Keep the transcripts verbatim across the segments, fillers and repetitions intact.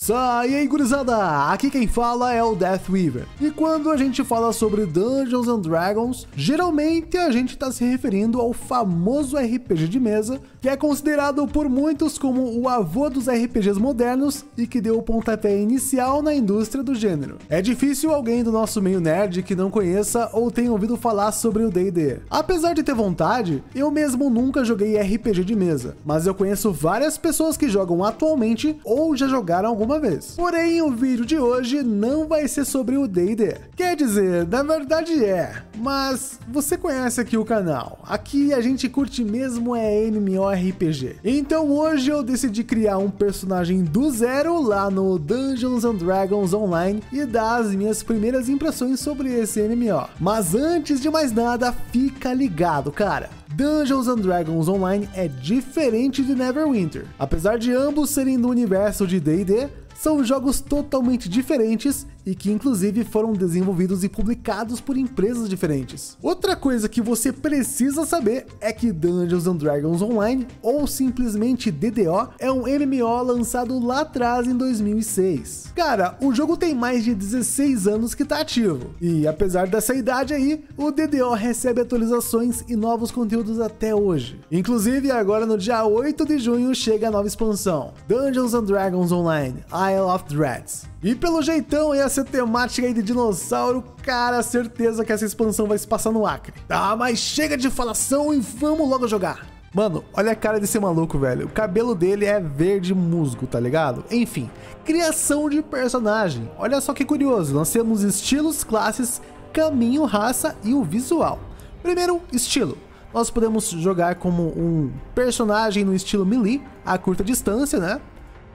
Sai aí, gurizada! Aqui quem fala é o Death Weaver. E quando a gente fala sobre Dungeons and Dragons, geralmente a gente está se referindo ao famoso R P G de mesa, que é considerado por muitos como o avô dos R P Gs modernos e que deu o pontapé inicial na indústria do gênero. É difícil alguém do nosso meio nerd que não conheça ou tenha ouvido falar sobre o D e D. Apesar de ter vontade, eu mesmo nunca joguei R P G de mesa, mas eu conheço várias pessoas que jogam atualmente ou já jogaram algum uma vez. Porém, o vídeo de hoje não vai ser sobre o D e D. Quer dizer, na verdade é, mas você conhece aqui o canal. Aqui a gente curte mesmo é M M O R P G. Então hoje eu decidi criar um personagem do zero lá no Dungeons and Dragons Online e dar as minhas primeiras impressões sobre esse M M O. Mas antes de mais nada, fica ligado, cara. Dungeons and Dragons Online é diferente de Neverwinter. Apesar de ambos serem do universo de D e D, são jogos totalmente diferentes e que inclusive foram desenvolvidos e publicados por empresas diferentes. Outra coisa que você precisa saber é que Dungeons and Dragons Online, ou simplesmente D D O, é um M M O lançado lá atrás em dois mil e seis. Cara, o jogo tem mais de dezesseis anos que tá ativo, e apesar dessa idade aí, o D D O recebe atualizações e novos conteúdos até hoje. Inclusive agora no dia oito de junho chega a nova expansão, Dungeons and Dragons Online, Isle of Dreads. E pelo jeitão e essa temática aí de dinossauro, cara, certeza que essa expansão vai se passar no Acre. Tá, mas chega de falação e vamos logo jogar. Mano, olha a cara desse maluco, velho. O cabelo dele é verde musgo, tá ligado? Enfim, criação de personagem. Olha só que curioso, nós temos estilos, classes, caminho, raça e o visual. Primeiro, estilo. Nós podemos jogar como um personagem no estilo melee, a curta distância, né?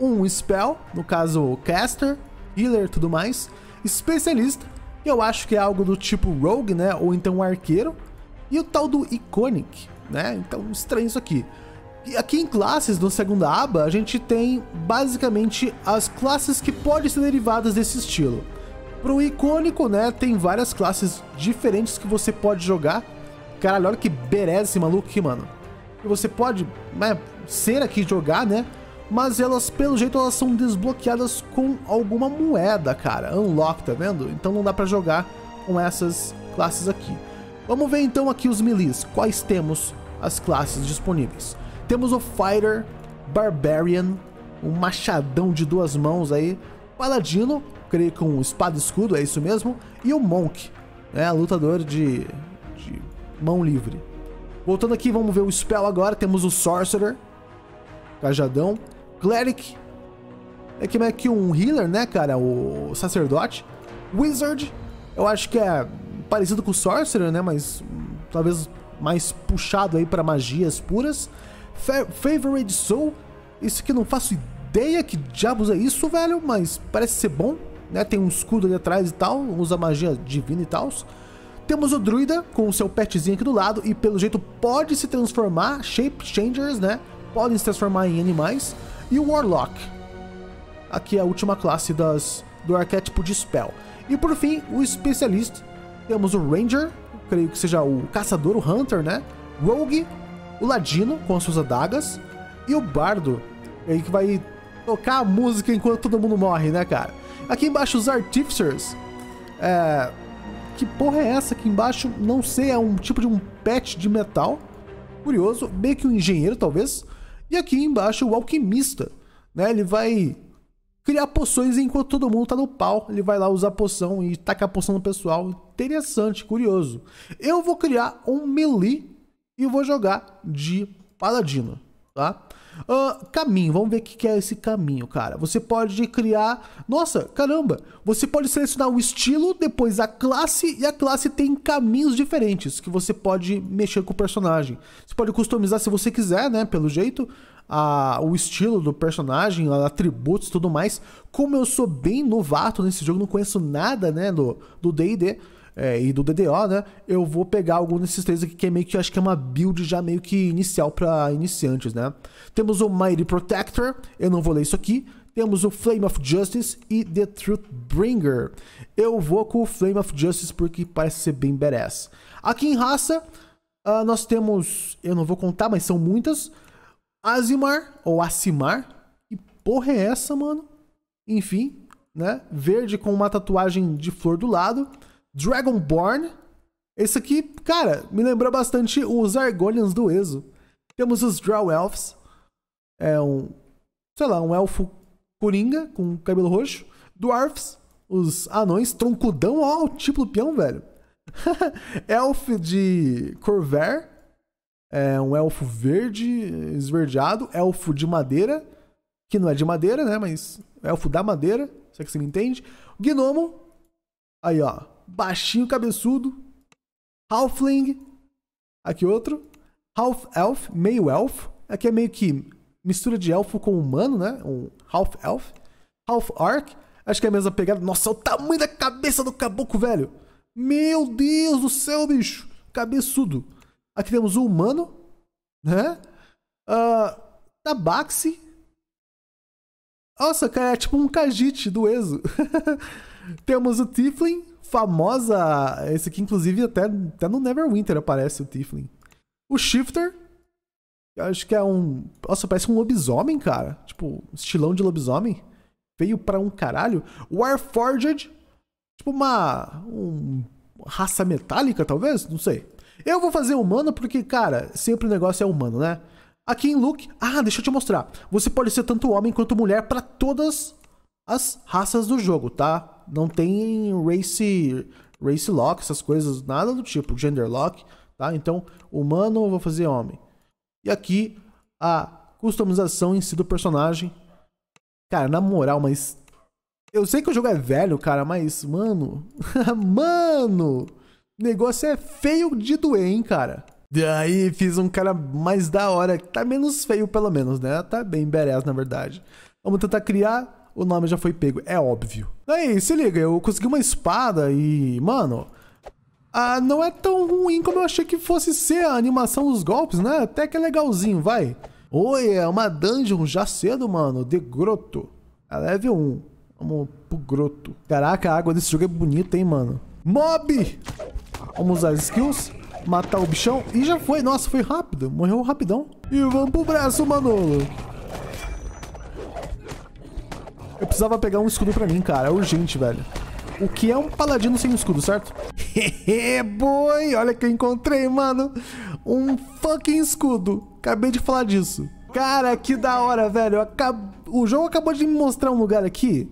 Um spell, no caso caster, healer e tudo mais. Especialista, eu acho que é algo do tipo rogue, né? Ou então arqueiro. E o tal do iconic, né? Então estranho isso aqui. E aqui em classes, na segunda aba, a gente tem basicamente as classes que podem ser derivadas desse estilo. Para o icônico, né? Tem várias classes diferentes que você pode jogar. Caralho, olha que bereza esse maluco aqui, mano. E você pode, né, ser aqui jogar, né? Mas elas, pelo jeito, elas são desbloqueadas com alguma moeda, cara. Unlock, tá vendo? Então não dá pra jogar com essas classes aqui. Vamos ver então aqui os melees. Quais temos as classes disponíveis? Temos o Fighter, Barbarian, um machadão de duas mãos aí. Paladino, creio que com espada e escudo, é isso mesmo. E o Monk, né? Lutador de, de mão livre. Voltando aqui, vamos ver o spell agora. Temos o Sorcerer, cajadão. Cleric, é que é que um healer, né, cara? O sacerdote. Wizard, eu acho que é parecido com o sorcerer, né? Mas talvez mais puxado aí para magias puras. Fa Favorite Soul, isso que não faço ideia que diabos é isso, velho, mas parece ser bom, né? Tem um escudo ali atrás e tal, usa magia divina e tal. Temos o druida com o seu petzinho aqui do lado e pelo jeito pode se transformar, shape changers, né? Podem se transformar em animais. E o Warlock, aqui é a última classe das, do arquétipo de Spell. E por fim, o Especialista. Temos o Ranger, creio que seja o Caçador, o Hunter, né? Rogue, o Ladino, com as suas adagas. E o Bardo, aí que vai tocar a música enquanto todo mundo morre, né, cara? Aqui embaixo, os Artificers. É... Que porra é essa aqui embaixo? Não sei, é um tipo de um pet de metal. Curioso, meio que um engenheiro, talvez. E aqui embaixo o alquimista, né? Ele vai criar poções enquanto todo mundo tá no pau. Ele vai lá usar poção e tacar poção no pessoal. Interessante, curioso. Eu vou criar um melee e vou jogar de paladino, tá? Uh, caminho, vamos ver o que é esse caminho, cara. Você pode criar... Nossa, caramba! Você pode selecionar o estilo, depois a classe, e a classe tem caminhos diferentes que você pode mexer com o personagem. Você pode customizar se você quiser, né? Pelo jeito, a... o estilo do personagem, atributos e tudo mais. Como eu sou bem novato nesse jogo, não conheço nada, né? Do D e D é, e do D D O, né? Eu vou pegar algum desses três aqui, que é meio que, acho que é uma build já meio que inicial para iniciantes, né? Temos o Mighty Protector, eu não vou ler isso aqui. Temos o Flame of Justice e The Truthbringer. Eu vou com o Flame of Justice porque parece ser bem badass. Aqui em raça, uh, nós temos, eu não vou contar, mas são muitas. Azimar, ou Asimar. Que porra é essa, mano? enfim, né? Verde com uma tatuagem de flor do lado. Dragonborn. Esse aqui, cara, me lembrou bastante os Argonians do Ezo. Temos os Drow Elves. É um, sei lá, um elfo coringa com cabelo roxo. Dwarfs, os anões, troncudão, ó, o tipo do peão, velho. Elf de Corvair. É um elfo verde, esverdeado. Elfo de madeira, que não é de madeira, né, mas elfo da madeira, se é que você me entende. Gnomo, aí ó, baixinho, cabeçudo. Halfling, aqui outro. Half elf, meio elfo. Aqui é meio que mistura de elfo com humano, né, um half elf. Half orc, acho que é a mesma pegada. Nossa, o tamanho da cabeça do caboclo, velho. Meu Deus do céu, bicho, cabeçudo. Aqui temos o humano, né? Uh, tabaxi. Nossa, cara, é tipo um Khajiit do Ezo. Temos o Tiefling, famosa... Esse aqui, inclusive, até, até no Neverwinter aparece o Tiefling. O Shifter. Eu acho que é um... Nossa, parece um lobisomem, cara. Tipo, estilão de lobisomem. Veio pra um caralho. O Warforged. Tipo uma... Um, raça metálica, talvez? Não sei. Eu vou fazer humano porque, cara, sempre o negócio é humano, né? Aqui em Luke... Ah, deixa eu te mostrar. Você pode ser tanto homem quanto mulher pra todas as raças do jogo, tá? Não tem race, race lock, essas coisas, nada do tipo. Gender lock, tá? Então, humano eu vou fazer homem. E aqui, a customização em si do personagem. Cara, na moral, mas... Eu sei que o jogo é velho, cara, mas, mano... Mano... O negócio é feio de doer, hein, cara? Daí fiz um cara mais da hora. Tá menos feio, pelo menos, né? Tá bem badass, na verdade. Vamos tentar criar. O nome já foi pego, é óbvio. Daí, se liga, eu consegui uma espada e... Mano... Ah, não é tão ruim como eu achei que fosse ser a animação dos golpes, né? Até que é legalzinho, vai. Oi, é uma dungeon já cedo, mano. De Grotto. É level um. Vamos pro Grotto. Caraca, a água desse jogo é bonita, hein, mano? Mob! Vamos usar as skills, matar o bichão. E já foi, nossa, foi rápido, morreu rapidão. E vamos pro braço, Manolo. Eu precisava pegar um escudo pra mim, cara, é urgente, velho. O que é um paladino sem escudo, certo? Hehe, boi, olha que eu encontrei, mano. Um fucking escudo, acabei de falar disso. Cara, que da hora, velho. Acab... O jogo acabou de me mostrar um lugar aqui.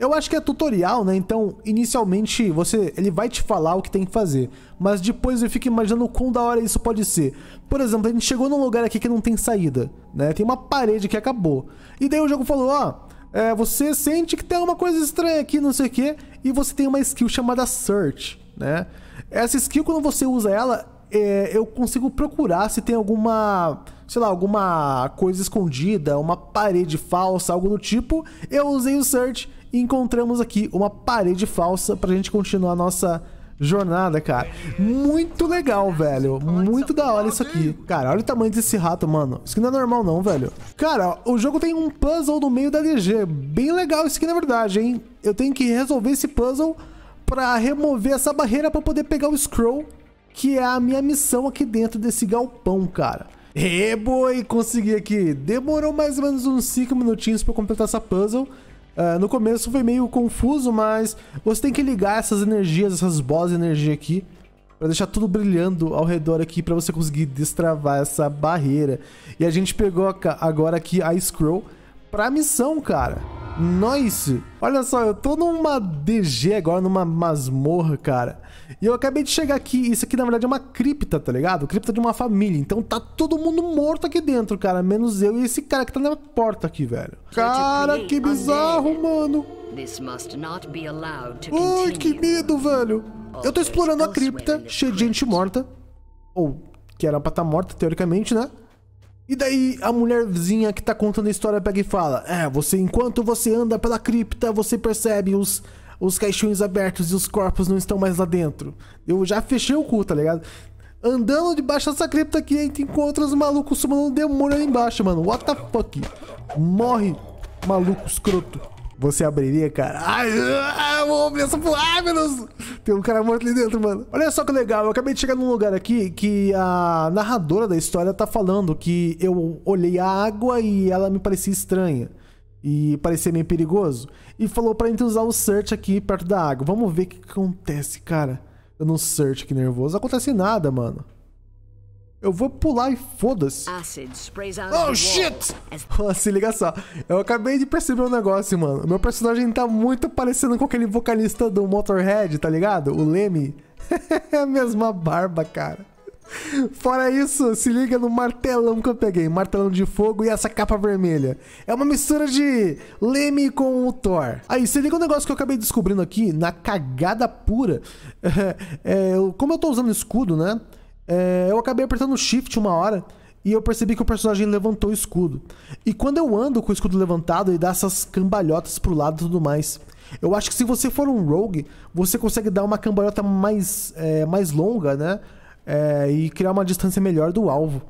Eu acho que é tutorial, né? Então, inicialmente, você, ele vai te falar o que tem que fazer. Mas depois eu fico imaginando o quão da hora isso pode ser. Por exemplo, a gente chegou num lugar aqui que não tem saída, né? Tem uma parede que acabou. E daí o jogo falou, ó... É, você sente que tem alguma coisa estranha aqui, não sei o quê. E você tem uma skill chamada Search, né? Essa skill, quando você usa ela, é, eu consigo procurar se tem alguma... sei lá, alguma coisa escondida, uma parede falsa, algo do tipo. Eu usei o Search... E encontramos aqui uma parede falsa pra gente continuar a nossa jornada, cara. Muito legal, velho. Muito da hora isso aqui. Cara, olha o tamanho desse rato, mano. Isso aqui não é normal não, velho. Cara, o jogo tem um puzzle no meio da D G. Bem legal isso aqui, na verdade, hein? Eu tenho que resolver esse puzzle pra remover essa barreira pra poder pegar o scroll, que é a minha missão aqui dentro desse galpão, cara. E boi, consegui aqui. Demorou mais ou menos uns cinco minutinhos pra completar essa puzzle. Uh, no começo foi meio confuso, mas você tem que ligar essas energias, essas bolas de energia aqui, pra deixar tudo brilhando ao redor aqui, pra você conseguir destravar essa barreira. E a gente pegou agora aqui a scroll pra missão, cara. Nice! Olha só, eu tô numa D G agora, numa masmorra, cara. E eu acabei de chegar aqui, isso aqui na verdade é uma cripta, tá ligado? Cripta de uma família, então tá todo mundo morto aqui dentro, cara. Menos eu e esse cara que tá na porta aqui, velho. Cara, que bizarro, mano. Ai, que medo, velho. Eu tô explorando a cripta, cheia de gente morta. Ou, que era pra estar morta, teoricamente, né? E daí a mulherzinha que tá contando a história pega e fala... É, você enquanto você anda pela cripta, você percebe os, os caixões abertos e os corpos não estão mais lá dentro. Eu já fechei o cu, tá ligado? Andando debaixo dessa cripta aqui, a gente encontra os malucos sumando um demônio ali embaixo, mano. What the fuck? Morre, maluco escroto. Você abriria, cara? Ai, eu vou abrir essa porra. Ai, meu Deus. Tem um cara morto ali dentro, mano. Olha só que legal. Eu acabei de chegar num lugar aqui que a narradora da história tá falando que eu olhei a água e ela me parecia estranha. e parecia meio perigoso, e falou pra gente usar o search aqui perto da água. Vamos ver o que acontece, cara. Eu não search aqui nervoso. Não acontece nada, mano. Eu vou pular e foda-se. Oh, shit! Se liga só. Eu acabei de perceber um negócio, mano. Meu personagem tá muito parecendo com aquele vocalista do Motorhead, tá ligado? O Lemmy. É a mesma barba, cara. Fora isso, se liga no martelão que eu peguei. Martelão de fogo e essa capa vermelha. É uma mistura de Lemmy com o Thor. Aí, se liga um negócio que eu acabei descobrindo aqui, na cagada pura. É, é, como eu tô usando escudo, né? É, eu acabei apertando o shift uma hora e eu percebi que o personagem levantou o escudo. E quando eu ando com o escudo levantado e dá essas cambalhotas pro lado e tudo mais, eu acho que se você for um rogue, você consegue dar uma cambalhota mais, é, mais longa, né? É, e criar uma distância melhor do alvo.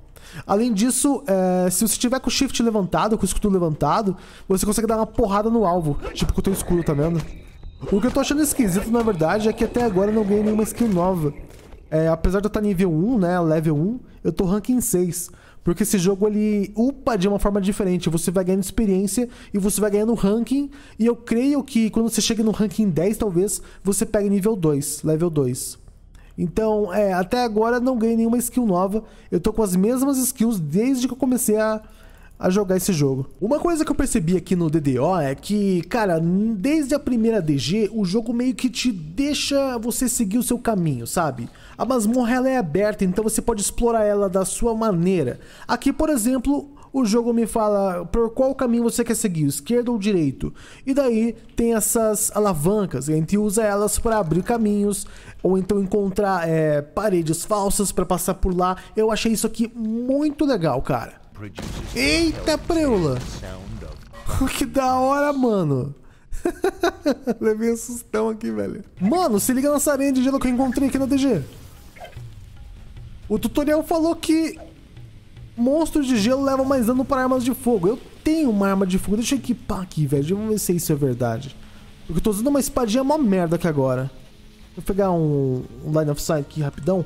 Além disso, é, se você tiver com o shift levantado, com o escudo levantado, você consegue dar uma porrada no alvo, tipo com o teu escudo, tá vendo? O que eu tô achando esquisito, na verdade, é que até agora eu não ganhei nenhuma skill nova. É, apesar de eu estar nível um, né, level um, eu tô ranking seis, porque esse jogo ele upa de uma forma diferente. Você vai ganhando experiência e você vai ganhando ranking, e eu creio que quando você chega no ranking dez, talvez, você pegue nível dois, level dois. Então, é, até agora não ganhei nenhuma skill nova, eu tô com as mesmas skills desde que eu comecei a... a jogar esse jogo. Uma coisa que eu percebi aqui no D D O é que, cara, desde a primeira D G, o jogo meio que te deixa você seguir o seu caminho, sabe? A masmorra ela é aberta, então você pode explorar ela da sua maneira. Aqui, por exemplo, o jogo me fala por qual caminho você quer seguir, esquerdo ou direito. E daí tem essas alavancas, a gente usa elas para abrir caminhos, ou então encontrar é, paredes falsas para passar por lá. Eu achei isso aqui muito legal, cara. Eita preula! Que da hora, mano! Levei um sustão aqui, velho. Mano, se liga nessa areia de gelo que eu encontrei aqui na D G. O tutorial falou que monstros de gelo levam mais dano para armas de fogo. Eu tenho uma arma de fogo. Deixa eu equipar aqui, velho. Vamos ver se isso é verdade. Porque eu tô usando uma espadinha mó merda aqui agora. Vou pegar um, um line of sight aqui rapidão.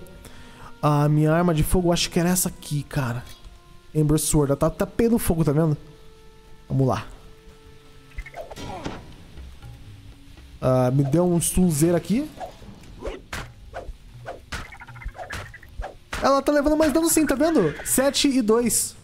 A minha arma de fogo, eu acho que era essa aqui, cara. Ember Sword, ela tá, tá pelo fogo, tá vendo? Vamos lá. Ah, me deu um sulzeiro aqui. Ela tá levando mais dano sim, tá vendo? sete e dois.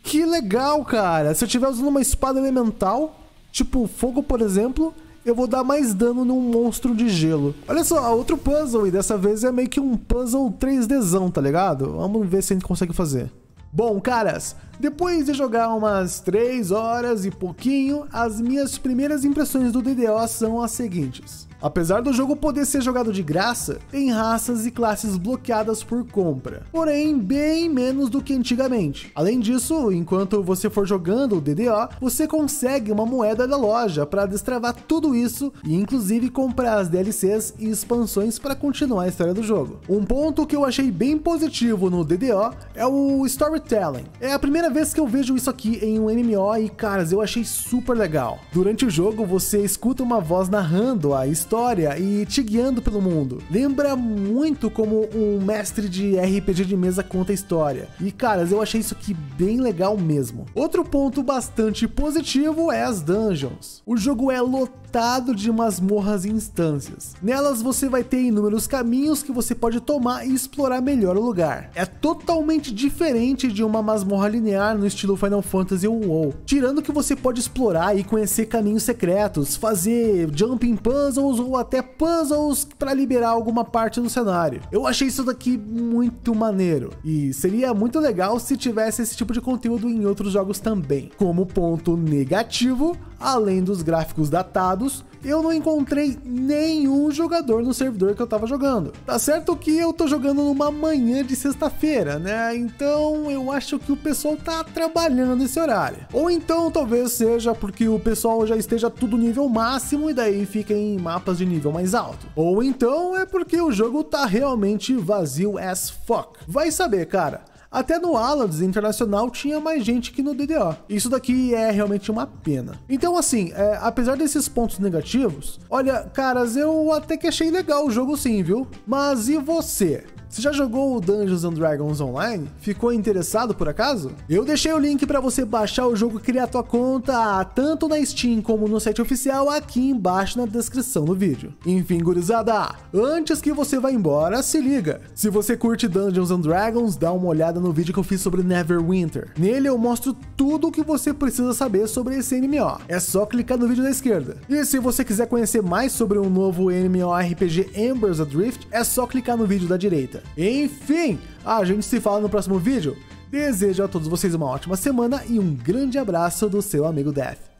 Que legal, cara. Se eu estiver usando uma espada elemental, tipo fogo, por exemplo, eu vou dar mais dano num monstro de gelo. Olha só, outro puzzle. E dessa vez é meio que um puzzle três D zão, tá ligado? Vamos ver se a gente consegue fazer. Bom, caras, depois de jogar umas três horas e pouquinho, as minhas primeiras impressões do D D O são as seguintes. Apesar do jogo poder ser jogado de graça, tem raças e classes bloqueadas por compra, porém bem menos do que antigamente. Além disso, enquanto você for jogando o D D O, você consegue uma moeda da loja para destravar tudo isso e inclusive comprar as D L Cs e expansões para continuar a história do jogo. Um ponto que eu achei bem positivo no D D O é o storytelling. É a primeira vez que eu vejo isso aqui em um M M O e, caras, eu achei super legal. Durante o jogo, você escuta uma voz narrando a história e te guiando pelo mundo. Lembra muito como um mestre de R P G de mesa conta a história. E, caras, eu achei isso aqui bem legal mesmo. Outro ponto bastante positivo é as dungeons. O jogo é lotado de masmorras e instâncias. Nelas você vai ter inúmeros caminhos que você pode tomar e explorar melhor o lugar. É totalmente diferente de uma masmorra linear no estilo Final Fantasy ou WoW, tirando que você pode explorar e conhecer caminhos secretos, fazer jumping puzzles ou até puzzles para liberar alguma parte do cenário. Eu achei isso daqui muito maneiro e seria muito legal se tivesse esse tipo de conteúdo em outros jogos também. Como ponto negativo, além dos gráficos datados, eu não encontrei nenhum jogador no servidor que eu tava jogando. Tá certo que eu tô jogando numa manhã de sexta-feira, né? Então eu acho que o pessoal tá trabalhando esse horário. Ou então talvez seja porque o pessoal já esteja tudo nível máximo e daí fica em mapas de nível mais alto. Ou então é porque o jogo tá realmente vazio as fuck. Vai saber, cara. Até no Allods Internacional tinha mais gente que no D D O. Isso daqui é realmente uma pena. Então, assim, é, apesar desses pontos negativos, olha, caras, eu até que achei legal o jogo sim, viu? Mas e você? Você já jogou o Dungeons and Dragons Online? Ficou interessado por acaso? Eu deixei o link para você baixar o jogo e criar tua conta, tanto na Steam como no site oficial, aqui embaixo na descrição do vídeo. Enfim, gurizada, antes que você vá embora, se liga. Se você curte Dungeons and Dragons, dá uma olhada no vídeo que eu fiz sobre Neverwinter. Nele eu mostro tudo o que você precisa saber sobre esse M M O. É só clicar no vídeo da esquerda. E se você quiser conhecer mais sobre um novo M M O R P G Embers Adrift, é só clicar no vídeo da direita. Enfim, a gente se fala no próximo vídeo. Desejo a todos vocês uma ótima semana e um grande abraço do seu amigo Death.